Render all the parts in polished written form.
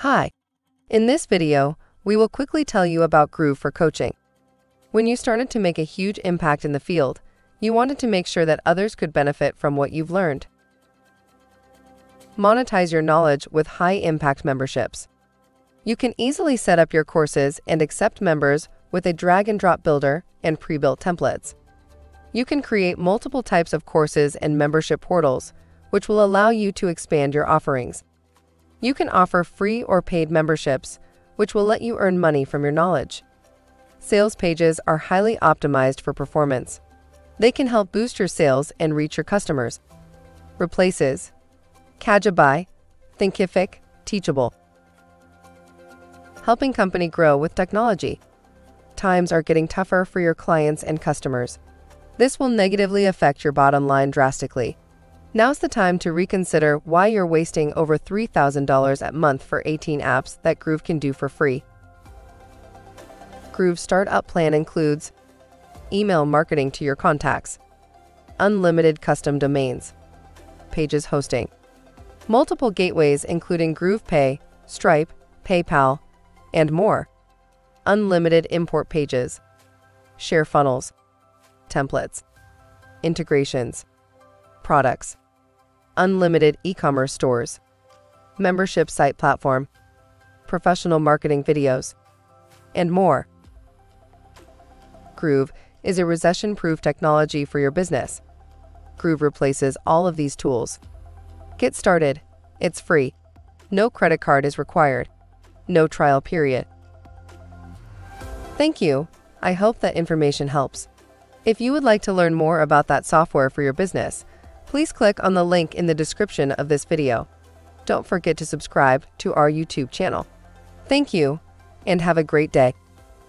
Hi! In this video, we will quickly tell you about Groove for Coaching. When you started to make a huge impact in the field, you wanted to make sure that others could benefit from what you've learned. Monetize your knowledge with high-impact memberships. You can easily set up your courses and accept members with a drag-and-drop builder and pre-built templates. You can create multiple types of courses and membership portals, which will allow you to expand your offerings. You can offer free or paid memberships, which will let you earn money from your knowledge. Sales pages are highly optimized for performance. They can help boost your sales and reach your customers. Replaces Kajabi, Thinkific, Teachable. Helping company grow with technology. Times are getting tougher for your clients and customers. This will negatively affect your bottom line drastically. Now's the time to reconsider why you're wasting over $3,000 a month for 18 apps that Groove can do for free. Groove's startup plan includes email marketing to your contacts, unlimited custom domains, pages hosting, multiple gateways including GroovePay, Stripe, PayPal, and more, unlimited import pages, share funnels, templates, integrations, products, unlimited e-commerce stores, membership site platform, professional marketing videos, and more. Groove is a recession-proof technology for your business. Groove replaces all of these tools. Get started. It's free. No credit card is required. No trial period. Thank you. I hope that information helps. If you would like to learn more about that software for your business, please click on the link in the description of this video. Don't forget to subscribe to our YouTube channel. Thank you, and have a great day.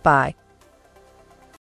Bye.